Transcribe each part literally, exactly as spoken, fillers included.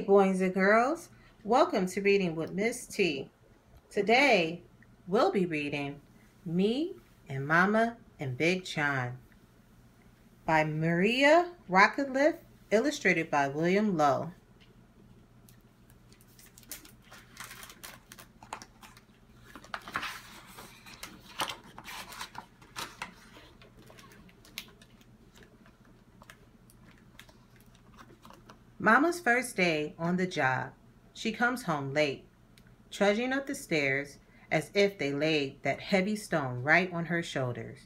Hey boys and girls, welcome to Reading with Miss T. Today we'll be reading Me and Mama and Big John by Mara Rockliff, illustrated by William Low. Mama's first day on the job. She comes home late, trudging up the stairs as if they laid that heavy stone right on her shoulders.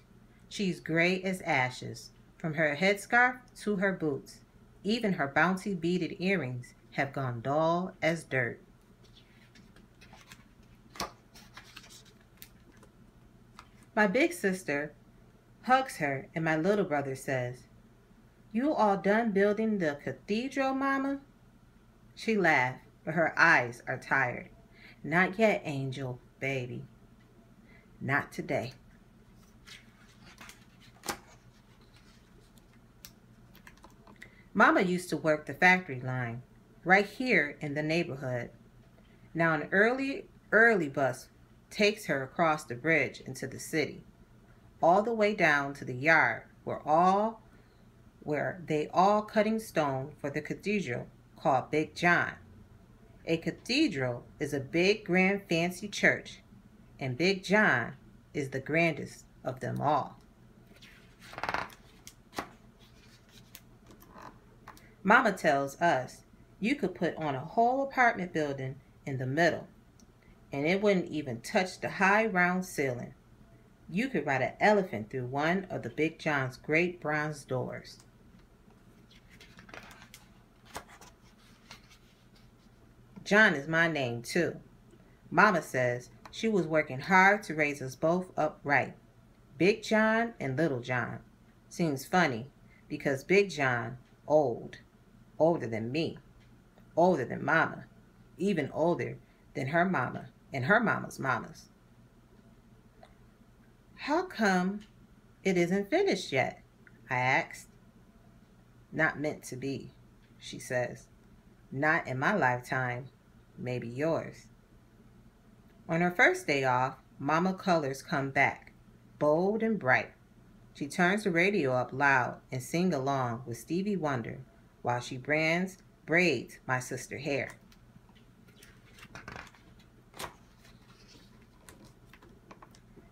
She's gray as ashes, from her headscarf to her boots. Even her bouncy beaded earrings have gone dull as dirt. My big sister hugs her and my little brother says, "You all done building the cathedral, Mama?" She laughed, but her eyes are tired. "Not yet, Angel, baby. Not today." Mama used to work the factory line right here in the neighborhood. Now an early, early bus takes her across the bridge into the city, all the way down to the yard where all where they all cutting stone for the cathedral called Big John. A cathedral is a big, grand, fancy church, and Big John is the grandest of them all. Mama tells us you could put on a whole apartment building in the middle, and it wouldn't even touch the high, round ceiling. You could ride an elephant through one of the Big John's great bronze doors. John is my name too. Mama says she was working hard to raise us both up right. Big John and Little John. Seems funny because Big John, old, older than me, older than Mama, even older than her mama and her mama's mamas. "How come it isn't finished yet?" I asked. "Not meant to be," she says. "Not in my lifetime, maybe yours." On her first day off, Mama colors come back, bold and bright. She turns the radio up loud and sings along with Stevie Wonder while she brands, braids my sister's hair.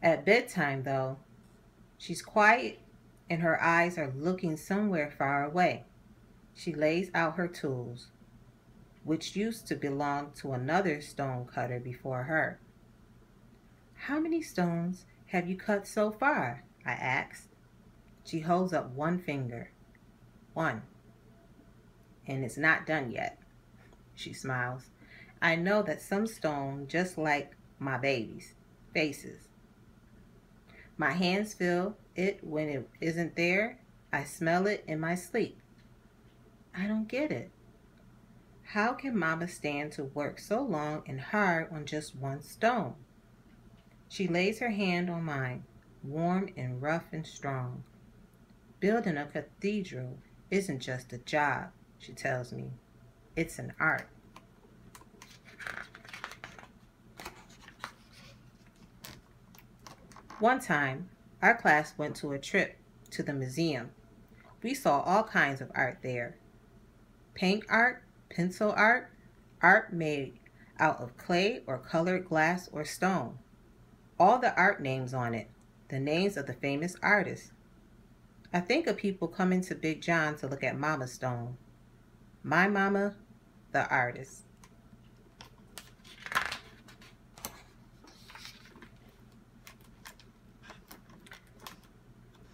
At bedtime, though, she's quiet and her eyes are looking somewhere far away. She lays out her tools, which used to belong to another stone cutter before her. "How many stones have you cut so far?" I asked. She holds up one finger. "One. And it's not done yet," she smiles. "I know that some stone just like my babies' faces. My hands feel it when it isn't there. I smell it in my sleep." I don't get it. How can Mama stand to work so long and hard on just one stone? She lays her hand on mine, warm and rough and strong. "Building a cathedral isn't just a job," she tells me. "It's an art." One time, our class went to a trip to the museum. We saw all kinds of art there. Paint art, pencil art, art made out of clay or colored glass or stone. All the art names on it, the names of the famous artists. I think of people coming to Big John to look at Mama's stone. My mama, the artist.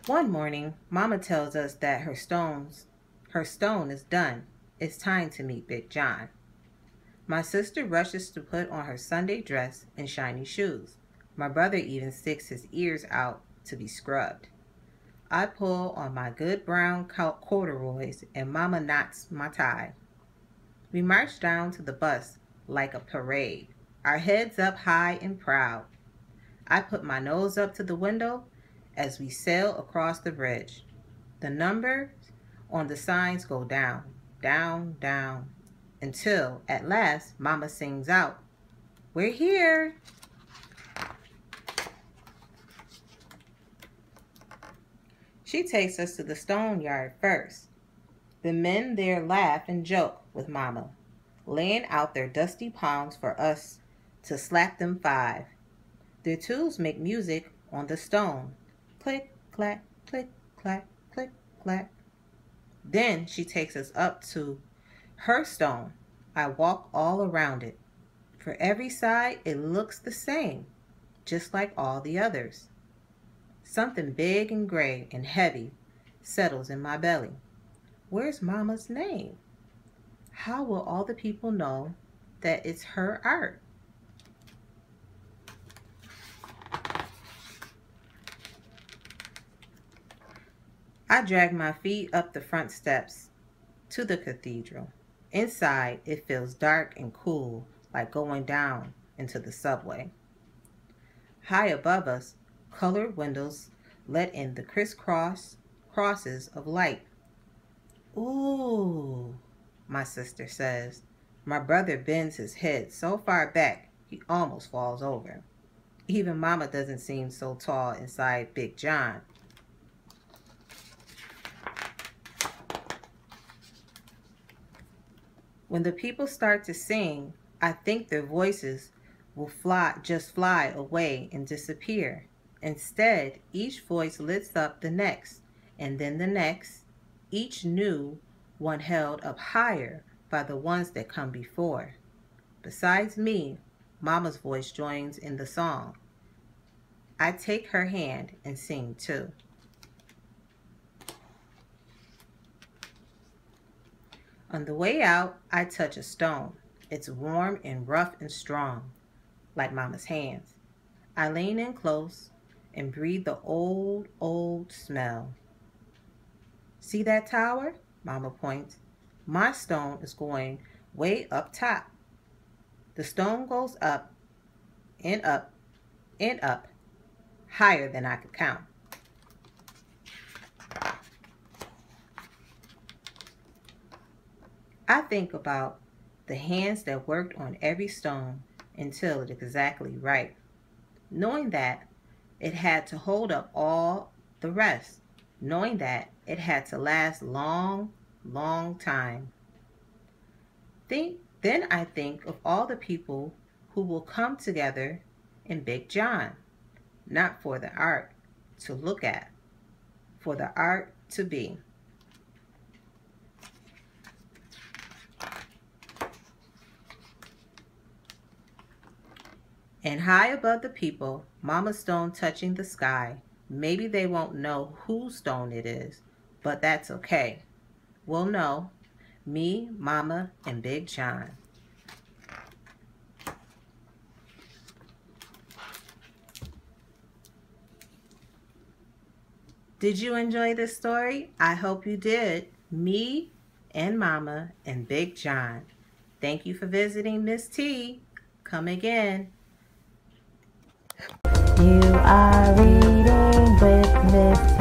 One morning, Mama tells us that her stones, her stone is done. It's time to meet Big John. My sister rushes to put on her Sunday dress and shiny shoes. My brother even sticks his ears out to be scrubbed. I pull on my good brown corduroys and Mama knots my tie. We march down to the bus like a parade, our heads up high and proud. I put my nose up to the window as we sail across the bridge. The numbers on the signs go down, down, down. until at last Mama sings out, "We're here." She takes us to the stone yard first. The men there laugh and joke with Mama, laying out their dusty palms for us to slap them five. Their tools make music on the stone. Click, clack, click, clack, click, clack. Then she takes us up to her stone. I walk all around it. For every side, it looks the same, just like all the others. Something big and gray and heavy settles in my belly. Where's Mama's name? How will all the people know that it's her art? I drag my feet up the front steps to the cathedral. Inside, it feels dark and cool, like going down into the subway. High above us, colored windows let in the crisscross crosses of light. "Ooh," my sister says. My brother bends his head so far back he almost falls over. Even Mama doesn't seem so tall inside Big John. When the people start to sing, I think their voices will fly, just fly away and disappear. Instead, each voice lifts up the next, and then the next, each new one held up higher by the ones that come before. Besides me, Mama's voice joins in the song. I take her hand and sing too. On the way out, I touch a stone. It's warm and rough and strong, like Mama's hands. I lean in close and breathe the old, old smell. "See that tower?" Mama points. My stone is going way up top. The stone goes up and up and up, higher than I could count. I think about the hands that worked on every stone until it's exactly right, knowing that it had to hold up all the rest, knowing that it had to last long, long time. Think, then I think of all the people who will come together in Big John, not for the art to look at, for the art to be. And high above the people, Mama's stone touching the sky. Maybe they won't know whose stone it is, but that's okay. We'll know. Me, Mama, and Big John. Did you enjoy this story? I hope you did. Me and Mama and Big John. Thank you for visiting, Miss T. Come again. You are reading with Miss T.